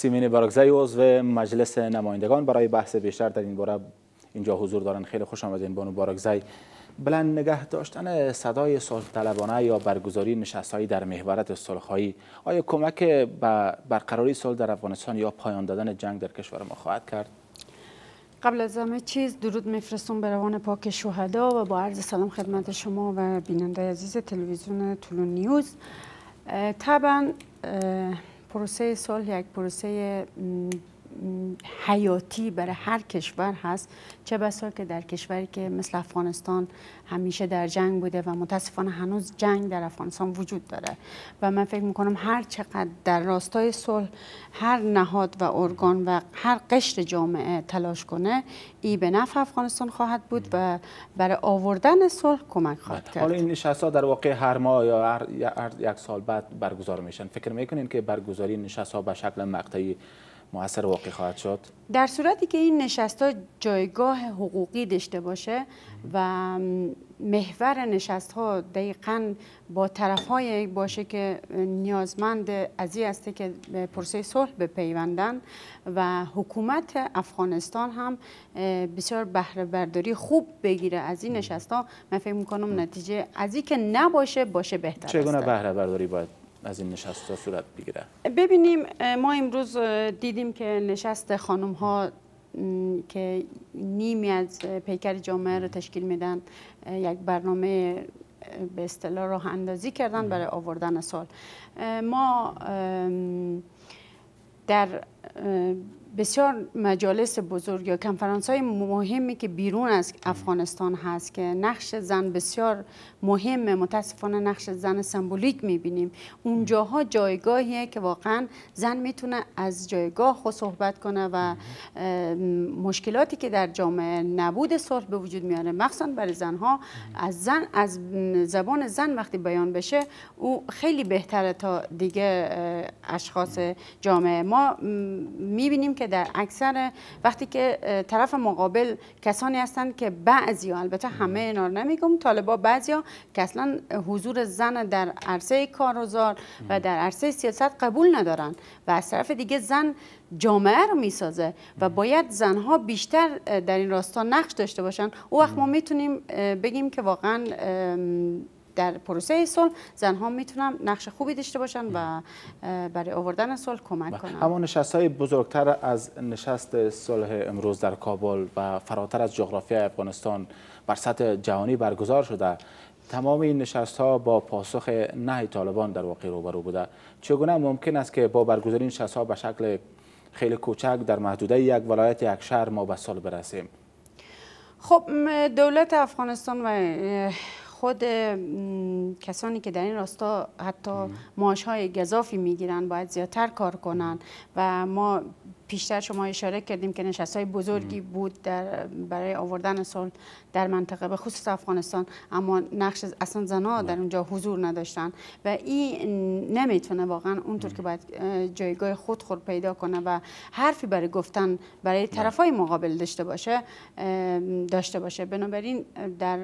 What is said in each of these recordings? سیمین بارگزی عضو مجلس نمایندگان برای بحث بیشتر در این باره اینجا حضور دارند. خیلی خوش آمدین بانو بارگزی. بلند نگه داشتن صدای صلح طلبانه یا برگزاری نشست‌های در محورت صلح‌خواهی آیا کمک به برقراری صلح در افغانستان یا پایان دادن جنگ در کشور ما خواهد کرد؟ قبل از همه چیز درود میفرستم به روان پاک شهدا و با عرض سلام خدمت شما و بیننده عزیز تلویزیون تولو نیوز. طبعا پروسه صلح یک پروسه حیاتی برای هر کشور هست، چه بسا که در کشوری که مثل افغانستان همیشه در جنگ بوده و متاسفانه هنوز جنگ در افغانستان وجود داره. و من فکر میکنم هر چقدر در راستای صلح هر نهاد و ارگان و هر قشر جامعه تلاش کنه ای به نفع افغانستان خواهد بود و برای آوردن صلح کمک خواهد کرد. حالا این نشست‌ها در واقع هر ماه یا هر یک سال بعد برگزار میشن، فکر میکنین که برگزاری نشست‌ها به شکل مقطعی مؤثر واقع خواهد شد؟ در صورتی که این نشست‌ها جایگاه حقوقی داشته باشه و محور نشست‌ها دقیقاً با طرف‌های باشه که نیازمند از این است که پروسه صلح بپیوندند و حکومت افغانستان هم بسیار بهره برداری خوب بگیره از این نشست‌ها، من فکر می‌کنم نتیجه از این که نباشه باشه بهتر است. چگونه بهره برداری باید از این نشست صورت بگیره؟ ببینیم، ما امروز دیدیم که نشست خانم ها که نیمی از پیکر جامعه را تشکیل میدن یک برنامه به اصطلاح راه اندازی کردن برای آوردن سال. ما در بسیار مجالس بزرگ یا کنفرانس های مهمی که بیرون از افغانستان هست که نقش زن بسیار مهمه، متاسفانه نقش زن سمبولیک میبینیم. اونجاها جایگاهیه که واقعا زن میتونه از جایگاه خود صحبت کنه و مشکلاتی که در جامعه نبود صلح به وجود میاره، مخصوصا برای زنها، از زبان زن وقتی بیان بشه او خیلی بهتره تا دیگه اشخاص جامعه. ما میبینیم که در اکثر وقتی که طرف مقابل کسانی هستند که بعضی ها، البته همه اینا رو نمیگم، طالبا بعضی ها که اصلا حضور زن در عرصه کار و زار و در عرصه سیاست قبول ندارن و از طرف دیگه زن جامعه رو میسازه و باید زنها بیشتر در این راستا نقش داشته باشن. او وقت ما میتونیم بگیم که واقعا در پروسه صلح زنها میتونن نقش خوبی داشته باشن و برای آوردن صلح کمک کنن. اما نشست‌های بزرگتر از نشست صلح امروز در کابل و فراتر از جغرافیای افغانستان بر سطح جهانی برگزار شده. تمام این نشست‌ها با پاسخ نهی طالبان در واقع روبرو بوده. چگونه ممکن است که با برگزاری نشست‌ها به شکل خیلی کوچک در محدوده یک ولایت یک شهر ما به صلح برسیم؟ خب دولت افغانستان و خود کسانی که در این راستا حتی معاش‌های گزافی میگیرن باید زیادتر کار کنن و ما پیشتر شما اشاره کردیم که نشست‌های بزرگی بود برای آوردن صلح در منطقه به خصوص افغانستان، اما نقش اصلا زنها در اونجا حضور نداشتن و این نمیتونه واقعا اونطور که باید جایگاه خود پیدا کنه و حرفی برای گفتن برای طرفای مقابل داشته باشه. بنابراین در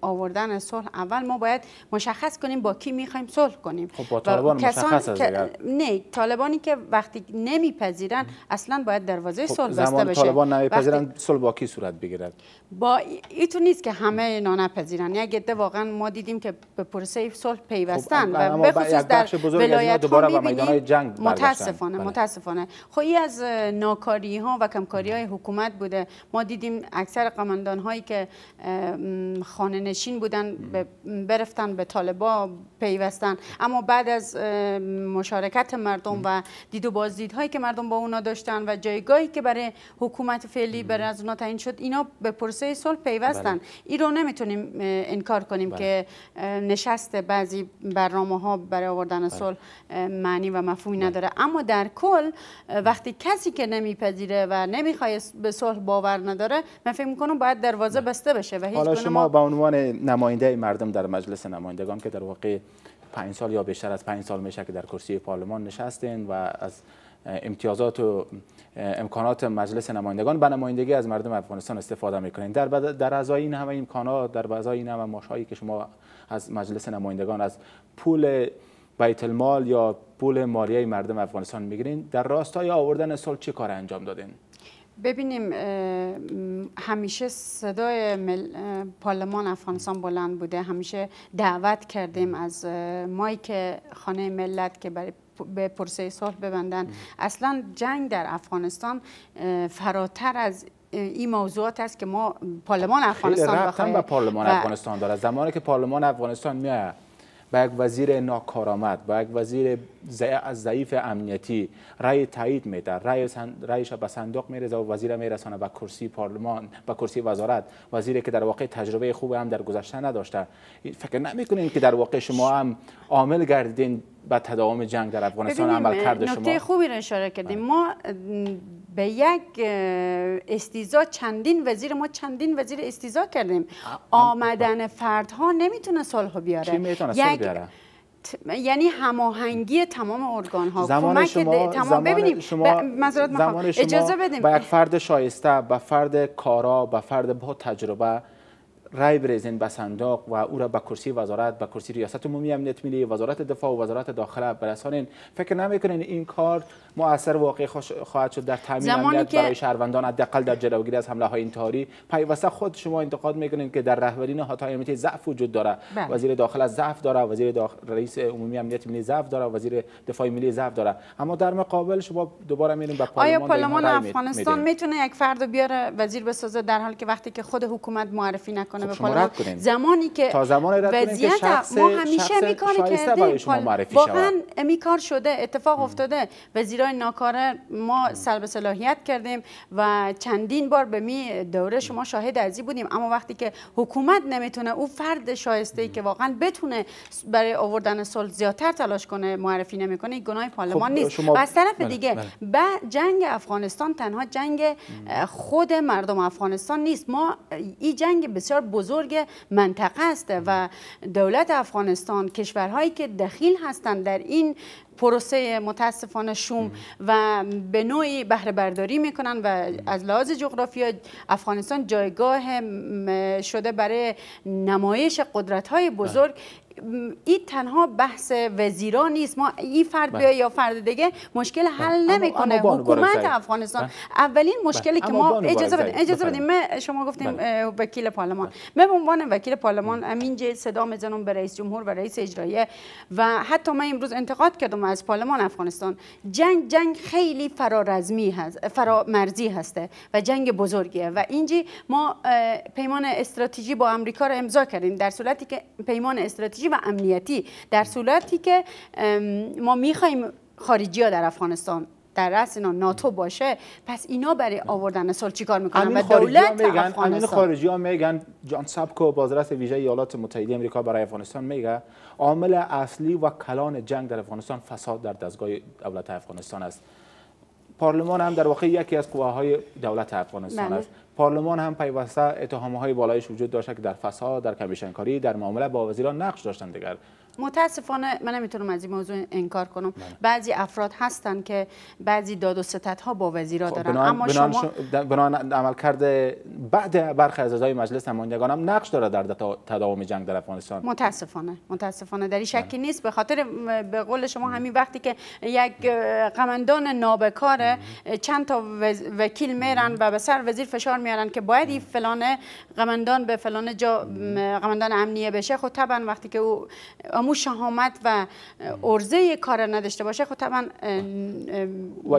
آوردن صلح اول ما باید مشخص کنیم با کی میخوایم صلح کنیم. خب با طالبان مشخص نه، طالبانی که وقتی نمیپذیرن اصلا باید دروازه صلح بسته بشه. طالبان نمیپذیرن، صلح با کی صورت بگیرد؟ با ایتون نیست که همه اینا نپذیرن. یک عده واقعا ما دیدیم که به پروسه صلح پیوستن و به خصوص در ولایت‌ها و میدان‌های جنگ متاسفانه. خب این از ناکاری ها و کمکاری های حکومت بوده. ما دیدیم اکثر قماندان هایی که خانه نشین بودن برفتن به طالبا پیوستن، اما بعد از مشارکت مردم و دید و بازدیدهایی که مردم با اونا داشتن و جایگاهی که برای حکومت فعلی برای از اونا تعیین شد، اینا به پروسه صلح پیوستن. این رو نمیتونیم انکار کنیم که نشست بعضی برنامه ها برای آوردن صلح معنی و مفهومی نداره، اما در کل وقتی کسی که نمیپذیره و نمیخواد به صلح باور نداره، من فکر میکنم باید دروازه بسته بشه. و هیچ حالا شما به عنوان نماینده مردم در مجلس نمایندگان که در واقع 5 سال یا بیشتر از 5 سال میشه که در کرسی پارلمان نشستین و از امتیازات و امکانات مجلس نمایندگان به نمایندگی از مردم افغانستان استفاده میکنین، در ازای این همه امکانات، در ازای این همه ماشایی که شما از مجلس نمایندگان از پول بیت المال یا پول مالیه مردم افغانستان میگیرین، در راستای آوردن صلح چه کار انجام دادین؟ ببینیم، همیشه صدای پارلمان افغانستان بلند بوده، همیشه دعوت کردیم از مایی که خانه ملت که برای به پرسه صلح ببندن. اصلا جنگ در افغانستان فراتر از این موضوعات است که ما پارلمان افغانستان بخواهیم. به پارلمان افغانستان داره، زمانی که پارلمان افغانستان میاد با یک وزیر ناکارآمد، با یک وزیر ضعیف امنیتی رای تایید میده، رایش به صندوق میرسه و وزیر میرسانه به کرسی پارلمان، به کرسی وزارت، وزیری که در واقع تجربه خوب هم در گذشته نداشته. فکر نمیکنین که در واقع شما هم عامل گردیدین به تداوم جنگ در افغانستان؟ عمل کرده شما نکته خوبی رو اشاره کردیم. ما به یک استیزا چندین وزیر استیزا کردیم. آمدن فردها نمیتونه صلح بیاره. چی میتونه صلح بیاره؟ یعنی هماهنگی تمام ارگان ها. زمان شما، اجازه بدیم با یک فرد شایسته، با فرد کارا، با فرد با تجربه رای بریزین به صندوق و او را به کرسی وزارت، به کرسی ریاست عمومی امنیت ملی، وزارت دفاع و وزارت داخله برسانین. فکر نمیکنین این کار مؤثر واقع خواهد شد در تامین امنیت برای شهروندان، حداقل در جلوگیری از حمله های انتحاری؟ پیوسته خود شما انتقاد میکنین که در رهبری نهادهای امنیتی ضعف وجود داره. وزیر داخله ضعف داره، رئیس عمومی امنیت ملی ضعف داره، وزیر دفاع ملی ضعف داره، اما در مقابل شما دوباره میرین به پارلمان. آیا پارلمان افغانستان میتونه یک فرد بیاره وزیر بسازه، در حالی که وقتی که خود حکومت معرفی نکنه؟ خب زمانی که تا زمان شخص ما همیشه میکنه که واقعا میکار شده، اتفاق افتاده. وزیرای ناکاره ما سلب صلاحیت کردیم و چندین بار به می دوره شما شاهد ازی بودیم. اما وقتی که حکومت نمیتونه او فرد شایسته ای که واقعا بتونه برای آوردن صلح زیادتر تلاش کنه معرفی نمیکنه، گناه پارلمان خب نیست. شما از طرف دیگه با جنگ افغانستان تنها جنگ خود مردم افغانستان نیست، ما این جنگ بسیار بزرگ منطقه است و دولت افغانستان، کشورهایی که دخیل هستند در این پروسه متاسفانه شوم و به نوعی بهره برداری میکنن و از لحاظ جغرافیا افغانستان جایگاه شده برای نمایش قدرت‌های بزرگ. این تنها بحث وزیران نیست. ما این فرد بیا یا فرد دیگه مشکل حل نمیکنه. حکومت افغانستان اولین مشکلی که ما اجازه بدیم شما گفتیم وکیل پارلمان، من به عنوان وکیل پارلمان همینجا صدا میزنم به رئیس جمهور و رئیس اجرایه و حتی من امروز انتقاد کردم از پارلمان افغانستان. جنگ خیلی فرارزمی هست، فرامرزی هسته و جنگ بزرگیه و اینجا ما پیمان استراتژی با آمریکا را امضا کردیم، در صورتی که پیمان استراتژی و امنیتی، در صورتی که ما میخوایم خارجی ها در افغانستان در رأس اینا ناتو باشه، پس اینا برای آوردن صلح چیکار میکنن؟ و دولت افغانستان، همین خارجی ها میگن، جان سابکو بازرس ویژه ایالات متحده آمریکا برای افغانستان میگه عامل اصلی و کلان جنگ در افغانستان فساد در دستگاه دولت افغانستان است. پارلمان هم در واقع یکی از قواهای دولت افغانستان است. پارلمان هم پیوسته اتهام‌های بالایش وجود داشته که در فساد، در کمیشنکاری، در معامله با وزیران نقش داشتند. دیگر متاسفانه من نمیتونم از این موضوع انکار کنم. بعضی افراد هستند که بعضی داد و ستدها با وزیرا دارن. اما شما بنان عملکرد بعد برخی از اعضای مجلس نمایندگان هم نقش داره در تداوم جنگ در افغانستان. متاسفانه در این شکی نیست، به خاطر به قول شما همین وقتی که یک قماندان نابکار چند تا وکیل میرن و به سر وزیر فشار میارن که باید این فلان قماندان به فلان جا قماندان امنیه بشه، خب طبعا وقتی که او شهامت و عرضه کار نداشته باشه، خب طبعا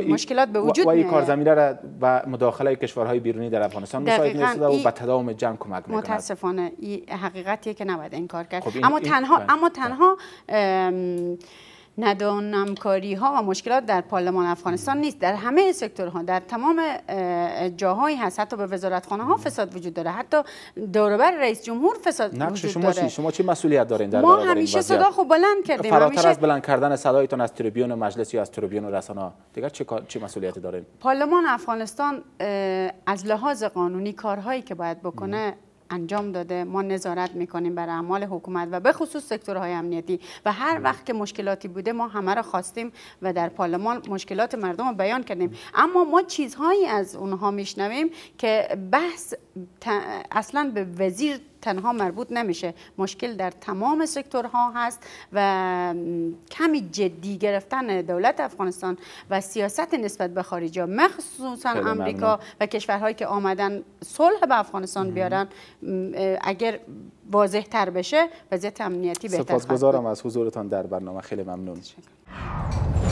مشکلات به وجود میاد و این کارزمینه را و مداخله کشورهای بیرونی در افغانستان مساعد می‌سازه و به تداوم جنگ کمک می‌کنه. متاسفانه این حقیقتیه که نباید انکار کرد. خب اما تنها ندانمکاری ها و مشکلات در پارلمان افغانستان نیست، در همه سکتورها، در تمام جاهایی هست. حتی به وزارتخانه ها فساد وجود داره، حتی دوروبر رئیس جمهور فساد وجود داره. نقش شما چی؟ شما چی مسئولیت دارین در برابر این وضعیت؟ ما همیشه صدا خوب بلند کردیم. فراتر از بلند کردن صدایتون از تریبیون مجلس یا از تریبیون رسانه‌ها دیگر چه مسئولیتی دارین؟ پارلمان افغانستان از لحاظ قانونی کارهایی که باید بکنه انجام داده. ما نظارت میکنیم بر اعمال حکومت و به خصوص سکتورهای امنیتی و هر وقت که مشکلاتی بوده ما همه را خواستیم و در پارلمان مشکلات مردم را بیان کردیم. اما ما چیزهایی از اونها میشنویم که بحث اصلا به وزیر تنها مربوط نمیشه، مشکل در تمام سکتورها هست و کمی جدی گرفتن دولت افغانستان و سیاست نسبت به خارجی، مخصوصا آمریکا و کشورهایی که آمدن صلح به افغانستان بیارن، اگر واضح تر بشه وضعیت امنیتی بهتر خواهد بود. سپاسگزارم از حضورتان در برنامه، خیلی ممنون.